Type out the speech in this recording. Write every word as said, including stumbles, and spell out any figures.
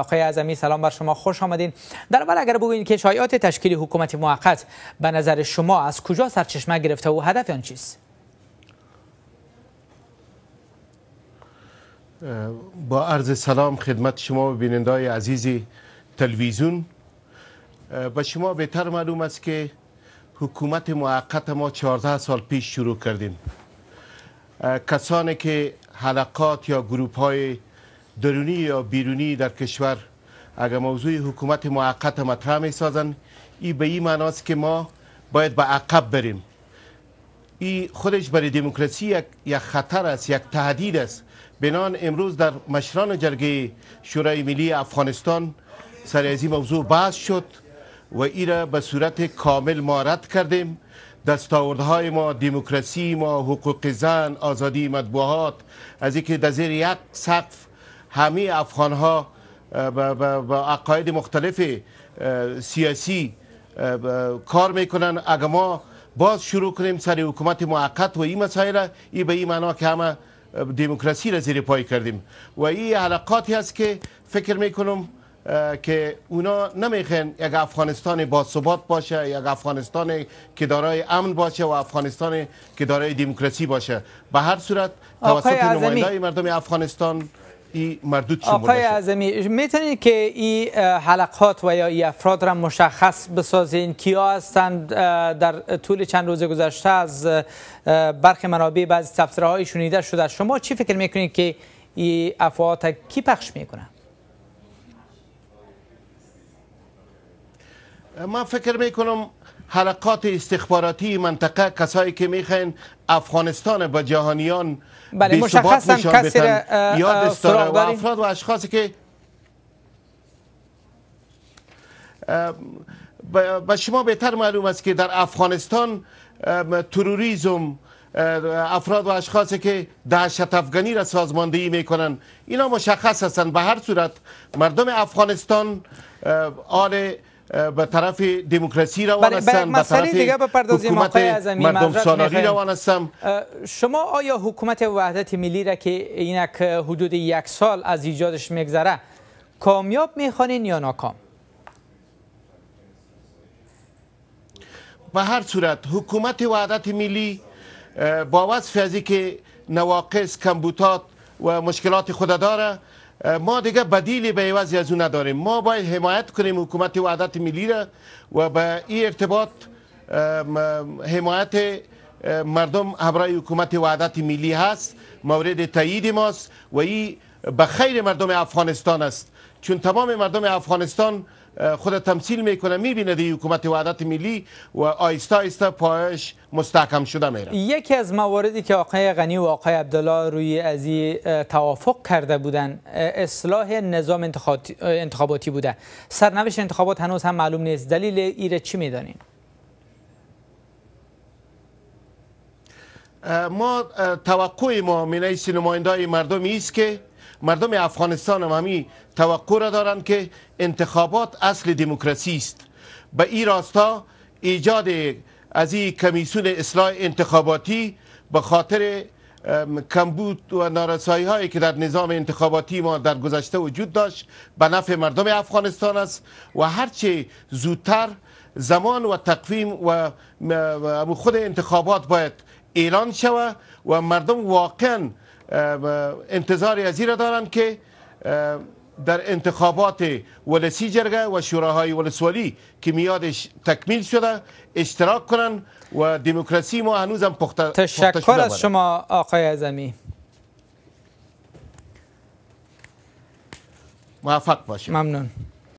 آقای اعظمی سلام بر شما، خوش آمدین. در اول اگر بگویید که شایعات تشکیل حکومت موقت به نظر شما از کجا سرچشمه گرفته و هدف آن چیست؟ با عرض سلام خدمت شما بیننده‌های عزیز تلویزیون. به شما بهتر معلوم است که حکومت موقت ما چهارده سال پیش شروع کردیم. کسانی که حلقات یا گروه‌های درونی یا بیرونی در کشور اگر موضوع حکومت موقت مطرح می سازند، این به این معنی است که ما باید به عقب بریم. این خودش برای دموکراسی یک خطر است، یک تهدید است. بنان امروز در مشران جرگ شورای ملی افغانستان سر از این موضوع بحث شد و این را به صورت کامل ما رد کردیم. دستاوردهای ما، دموکراسی ما، حقوق زن، آزادی مطبوعات، از اینکه در زیر یک سقف همه افغان ها با عقاید مختلف سیاسی کار میکنن، اگر ما باز شروع کنیم سر حکومت موقت و این مسائل، این به این معنا که همه دموکراسی را زیر پای کردیم و این حلقاتی است که فکر میکنم که اونا نمیخوان یک افغانستان باثبات باشه، یک افغانستان که دارای امن باشه و افغانستان که دارای دموکراسی باشه. به هر صورت توسط نمایندگان مردم افغانستان ای مردود شمرده شد. آقای اعظمی، میتونید که این حلقات و یا این افراد را مشخص بسازین؟ کیا هستند؟ در طول چند روز گذشته از برخی منابع بعضی تبصره های شنیده شده، شما چی فکر میکنید که این افعالات کی پخش میکنن؟ من فکر میکنم حلقات استخباراتی منطقه، کسایی که میخواین افغانستان با جهانیان بله مشخصاً کسی را یاد سراغ داریم، افراد و اشخاصی که به شما بهتر معلوم است که در افغانستان تروریسم، افراد و اشخاصی که دهشت افغانی را سازماندهی میکنن، اینا مشخص هستند. به هر صورت مردم افغانستان آل به طرف دموکراسی روان هستم، به طرف حکومت مردم سالاری روان هستم. شما آیا حکومت وحدت ملی را که اینک حدود یک سال از ایجادش میگذره کامیاب میخوانین یا ناکام؟ به هر صورت حکومت وحدت ملی با وصف از اینکه نواقص، کمبودات و مشکلات خود داره، ما دیگه بدیلی به عوض از اون نداریم. ما باید حمایت کنیم حکومت وحدت ملی را و به این ارتباط حمایت مردم همراه حکومت وحدت ملی هست، مورد تایید ماست و این به خیر مردم افغانستان است، چون تمام مردم افغانستان خود تمثیل میکنه، میبینه دی حکومت وحدت ملی و آیستا آیستا پایش مستحکم شده میره. یکی از مواردی که آقای غنی و آقای عبدالله روی از توافق کرده بودند اصلاح نظام انتخاباتی بوده. سرنوشت انتخابات هنوز هم معلوم نیست، دلیل ایره چی میدانین؟ ما توقع ما منیس نمایندای مردمی است که مردم افغانستان هم همی توقع را دارند که انتخابات اصل دموکراسی است. به این راستا ایجاد از این کمیسیون اصلاح انتخاباتی به خاطر کمبود و نارسایی هایی که در نظام انتخاباتی ما در گذشته وجود داشت به نفع مردم افغانستان است و هرچه زودتر زمان و تقویم و خود انتخابات باید اعلان شود و مردم واقعاً انتظار از این را دارند که در انتخابات ولسی جرگه و شوراهای ولسوالی که میادش تکمیل شده اشتراک کنند و دموکراسی ما هنوز هم پخته. تشکر از شما آقای اعظمی، موفق باشید. ممنون.